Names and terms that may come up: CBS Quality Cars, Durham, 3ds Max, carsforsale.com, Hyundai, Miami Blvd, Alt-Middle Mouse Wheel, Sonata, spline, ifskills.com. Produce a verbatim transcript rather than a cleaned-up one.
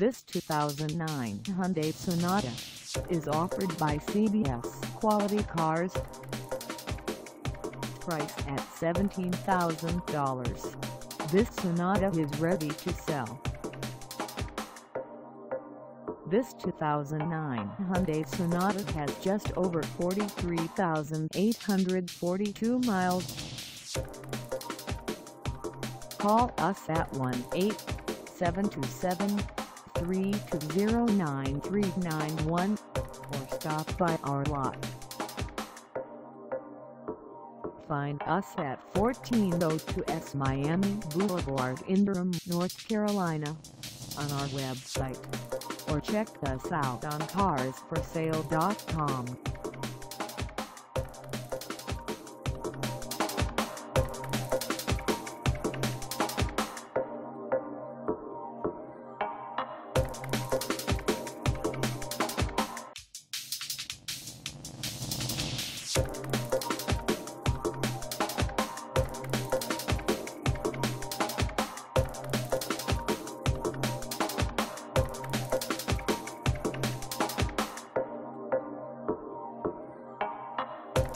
This two thousand nine Hyundai Sonata is offered by C B S Quality Cars, priced at seventeen thousand dollars. This Sonata is ready to sell. This two thousand nine Hyundai Sonata has just over forty-three thousand eight hundred forty-two miles. Call us at one eight seven two seven, three two zero, nine three nine one or stop by our lot. Find us at fourteen oh two East Miami Boulevard in Durham, North Carolina, on our website, or check us out on cars for sale dot com.